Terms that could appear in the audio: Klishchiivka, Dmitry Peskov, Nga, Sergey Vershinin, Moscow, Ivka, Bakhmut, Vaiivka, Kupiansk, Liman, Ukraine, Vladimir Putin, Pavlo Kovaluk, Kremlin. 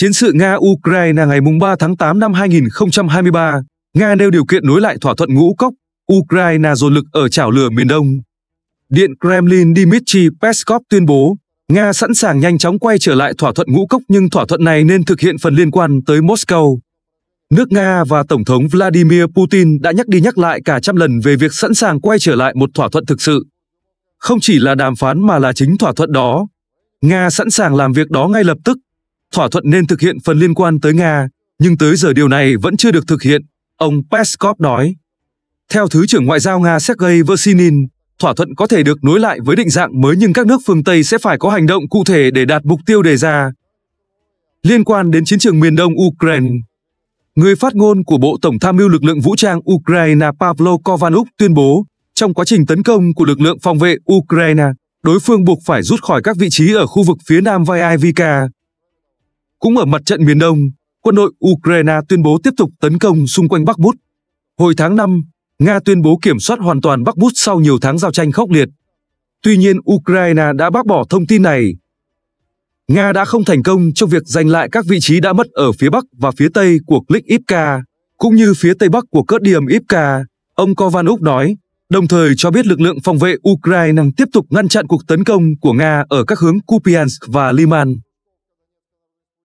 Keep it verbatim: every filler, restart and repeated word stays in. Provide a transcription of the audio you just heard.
Chiến sự Nga-Ukraine ngày ba tháng tám năm hai nghìn không trăm hai mươi ba, Nga nêu điều kiện nối lại thỏa thuận ngũ cốc, Ukraine dồn lực ở chảo lửa miền Đông. Điện Kremlin Dmitry Peskov tuyên bố, Nga sẵn sàng nhanh chóng quay trở lại thỏa thuận ngũ cốc nhưng thỏa thuận này nên thực hiện phần liên quan tới Moscow. Nước Nga và Tổng thống Vladimir Putin đã nhắc đi nhắc lại cả trăm lần về việc sẵn sàng quay trở lại một thỏa thuận thực sự. Không chỉ là đàm phán mà là chính thỏa thuận đó. Nga sẵn sàng làm việc đó ngay lập tức. Thỏa thuận nên thực hiện phần liên quan tới Nga, nhưng tới giờ điều này vẫn chưa được thực hiện, ông Peskov nói. Theo Thứ trưởng Ngoại giao Nga Sergey Vershinin, thỏa thuận có thể được nối lại với định dạng mới nhưng các nước phương Tây sẽ phải có hành động cụ thể để đạt mục tiêu đề ra. Liên quan đến chiến trường miền đông Ukraine, người phát ngôn của Bộ Tổng tham mưu lực lượng vũ trang Ukraine Pavlo Kovaluk tuyên bố, trong quá trình tấn công của lực lượng phòng vệ Ukraine, đối phương buộc phải rút khỏi các vị trí ở khu vực phía nam Vaiivka. Cũng ở mặt trận miền đông, quân đội Ukraine tuyên bố tiếp tục tấn công xung quanh Bakhmut. Hồi tháng năm, Nga tuyên bố kiểm soát hoàn toàn Bakhmut sau nhiều tháng giao tranh khốc liệt. Tuy nhiên, Ukraine đã bác bỏ thông tin này. Nga đã không thành công trong việc giành lại các vị trí đã mất ở phía bắc và phía tây của Klishchiivka, cũng như phía tây bắc của cớt điểm Ivka, ông Kovaluk nói, đồng thời cho biết lực lượng phòng vệ Ukraine tiếp tục ngăn chặn cuộc tấn công của Nga ở các hướng Kupiansk và Liman.